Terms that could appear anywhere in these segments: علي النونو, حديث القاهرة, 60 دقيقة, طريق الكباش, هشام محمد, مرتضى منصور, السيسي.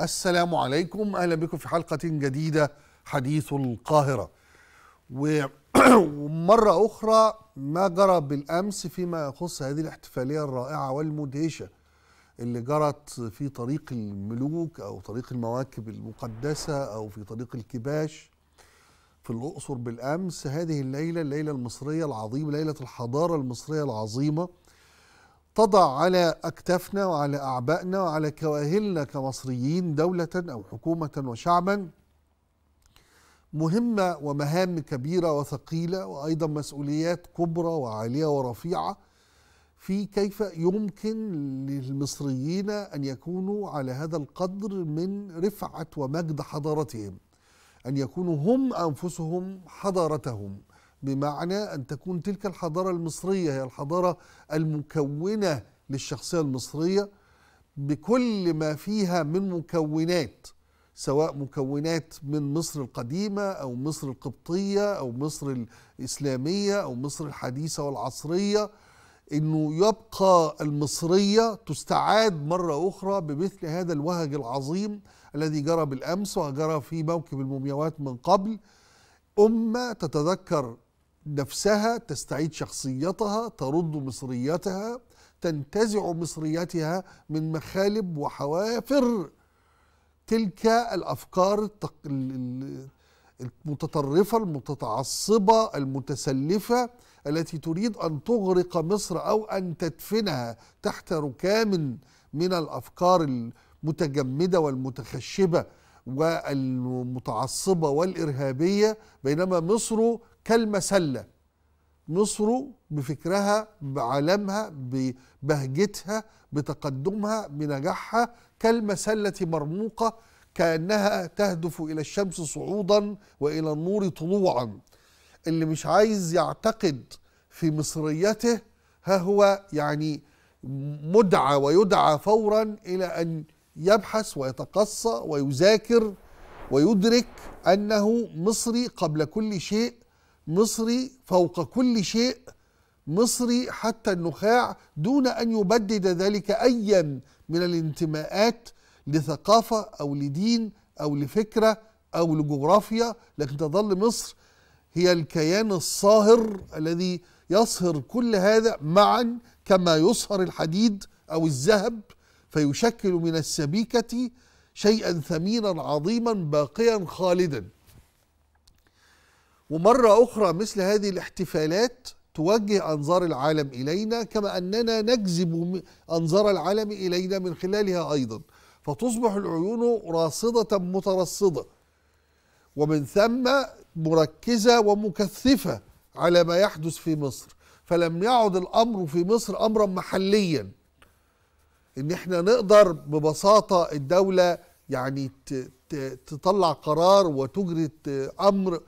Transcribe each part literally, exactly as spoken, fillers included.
السلام عليكم، أهلا بكم في حلقة جديدة حديث القاهرة. ومرة أخرى ما جرى بالأمس فيما يخص هذه الاحتفالية الرائعة والمدهشة اللي جرت في طريق الملوك أو طريق المواكب المقدسة أو في طريق الكباش في الأقصر بالأمس. هذه الليلة الليلة المصرية العظيمة، ليلة الحضارة المصرية العظيمة، تضع على أكتافنا وعلى أعبائنا وعلى كواهلنا كمصريين دولة أو حكومة وشعبا مهمة ومهام كبيرة وثقيلة، وأيضا مسؤوليات كبرى وعالية ورفيعة في كيف يمكن للمصريين أن يكونوا على هذا القدر من رفعة ومجد حضارتهم، أن يكونوا هم أنفسهم حضارتهم، بمعنى أن تكون تلك الحضارة المصرية هي الحضارة المكونة للشخصية المصرية بكل ما فيها من مكونات، سواء مكونات من مصر القديمة أو مصر القبطية أو مصر الإسلامية أو مصر الحديثة والعصرية. إنه يبقى المصرية تستعاد مرة أخرى بمثل هذا الوهج العظيم الذي جرى بالأمس وجرى في موكب المومياوات من قبل. أمة تتذكر نفسها، تستعيد شخصيتها، ترد مصريتها، تنتزع مصريتها من مخالب وحوافر تلك الأفكار المتطرفة المتعصبة المتسلفة التي تريد أن تغرق مصر أو أن تدفنها تحت ركام من الأفكار المتجمدة والمتخشبة والمتعصبة والإرهابية. بينما مصر كالمسلة، مصر بفكرها بعلمها ببهجتها بتقدمها بنجاحها كالمسلة مرموقة، كأنها تهدف إلى الشمس صعودا وإلى النور طلوعا. اللي مش عايز يعتقد في مصريته ها هو يعني مدعى ويدعى فورا إلى أن يبحث ويتقصى ويذاكر ويدرك أنه مصري قبل كل شيء، مصري فوق كل شيء، مصري حتى النخاع، دون أن يبدد ذلك أيا من الانتماءات لثقافة أو لدين أو لفكرة أو لجغرافيا، لكن تظل مصر هي الكيان الصاهر الذي يصهر كل هذا معا كما يصهر الحديد أو الذهب، فيشكل من السبيكة شيئا ثمينا عظيما باقيا خالدا. ومرة أخرى مثل هذه الاحتفالات توجه أنظار العالم إلينا، كما أننا نجذب أنظار العالم إلينا من خلالها أيضا، فتصبح العيون راصدة مترصدة ومن ثم مركزة ومكثفة على ما يحدث في مصر. فلم يعد الأمر في مصر أمرا محليا، إن احنا نقدر ببساطة الدولة يعني تطلع قرار وتجري أمر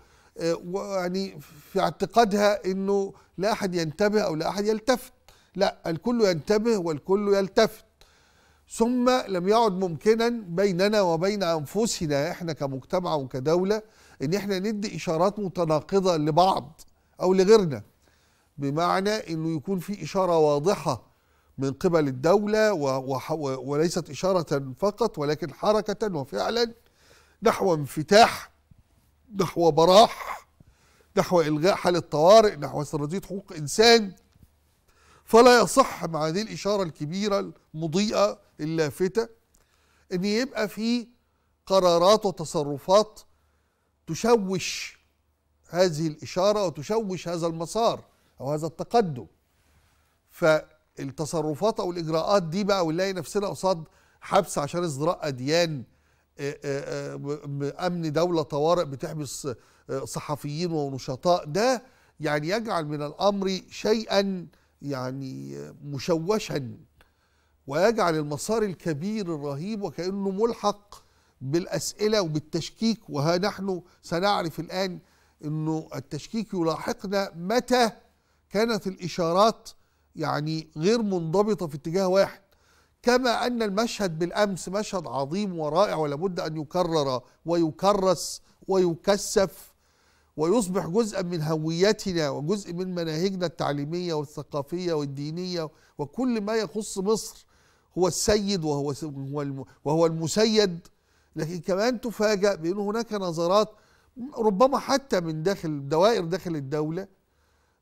يعني في اعتقادها إنه لا أحد ينتبه أو لا أحد يلتفت. لا، الكل ينتبه والكل يلتفت. ثم لم يعد ممكنا بيننا وبين أنفسنا احنا كمجتمع وكدولة إن احنا ندي إشارات متناقضة لبعض أو لغيرنا، بمعنى إنه يكون في إشارة واضحة من قبل الدولة وليست إشارة فقط ولكن حركة وفعلا نحو انفتاح، نحو براح، نحو إلغاء حالة طوارئ، نحو سردية حقوق إنسان. فلا يصح مع هذه الإشارة الكبيرة المضيئة اللافتة إن يبقى في قرارات وتصرفات تشوش هذه الإشارة وتشوش هذا المسار أو هذا التقدم. ف التصرفات او الاجراءات دي بقى ونلاقي نفسنا قصاد حبس عشان ازدراء اديان، امن دوله طوارئ بتحبس صحفيين ونشطاء، ده يعني يجعل من الامر شيئا يعني مشوشا ويجعل المسار الكبير الرهيب وكانه ملحق بالاسئله وبالتشكيك. وها نحن سنعرف الان انه التشكيك يلاحقنا متى كانت الاشارات يعني غير منضبطة في اتجاه واحد. كما أن المشهد بالأمس مشهد عظيم ورائع ولابد أن يكرر ويكرس ويكثف ويصبح جزءا من هويتنا وجزء من مناهجنا التعليمية والثقافية والدينية وكل ما يخص مصر. هو السيد وهو وهو المسيد لكن كمان تفاجأ بأن هناك نظرات ربما حتى من داخل دوائر داخل الدولة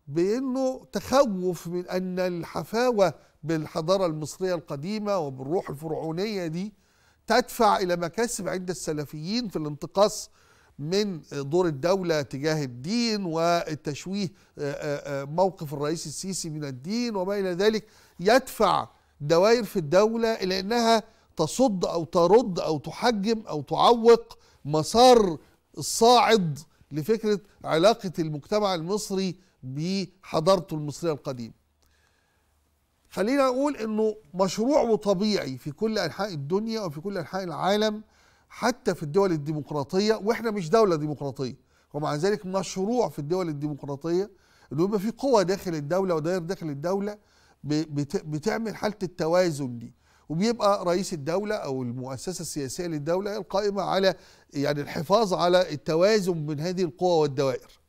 بأنه تخوف من أن الحفاوة بالحضارة المصرية القديمة وبالروح الفرعونية دي تدفع إلى مكاسب عند السلفيين في الانتقاص من دور الدولة تجاه الدين والتشويه موقف الرئيس السيسي من الدين وما إلى ذلك، يدفع دوائر في الدولة إلى أنها تصد أو ترد أو تحجم أو تعوق مسار الصاعد لفكرة علاقة المجتمع المصري بحضارته المصرية القديمة. خلينا أقول أنه مشروع وطبيعي في كل أنحاء الدنيا وفي كل أنحاء العالم، حتى في الدول الديمقراطية، وإحنا مش دولة ديمقراطية، ومع ذلك مشروع في الدول الديمقراطية أنه يبقى في قوى داخل الدولة ودائر داخل الدولة بتعمل حالة التوازن دي، وبيبقى رئيس الدولة أو المؤسسة السياسية للدولة القائمة على يعني الحفاظ على التوازن من هذه القوى والدوائر.